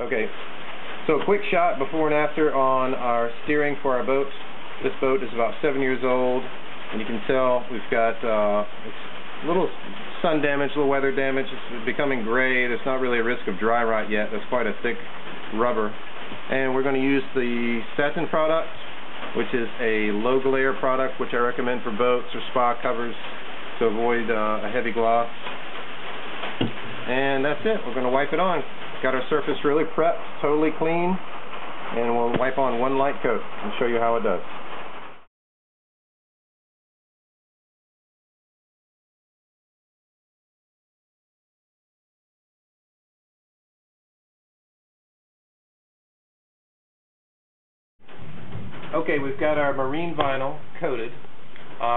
Okay, so a quick shot before and after on our steering for our boat. This boat is about 7 years old, and you can tell we've got a little sun damage, a little weather damage. It's becoming gray. There's not really a risk of dry rot yet. That's quite a thick rubber. And we're going to use the Satin product, which is a low glare product, which I recommend for boats or spa covers to avoid a heavy gloss. And that's it. We're going to wipe it on. Got our surface really prepped, totally clean, and we'll wipe on one light coat and show you how it does. Okay, we've got our marine vinyl coated.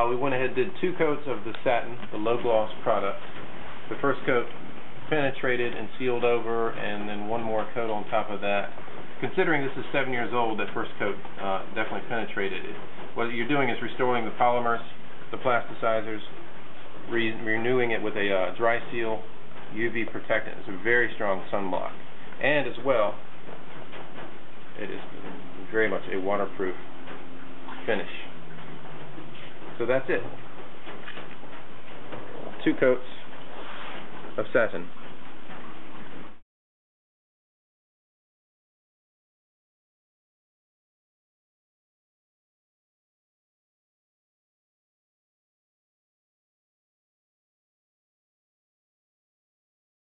We went ahead and did 2 coats of the Satin, the low gloss product. The first coat penetrated and sealed over, and then one more coat on top of that. Considering this is 7 years old, that first coat definitely penetrated it. What you're doing is restoring the polymers, the plasticizers, renewing it with a dry seal UV protectant. It's a very strong sunblock. And as well, it is very much a waterproof finish. So that's it. 2 coats of Satin.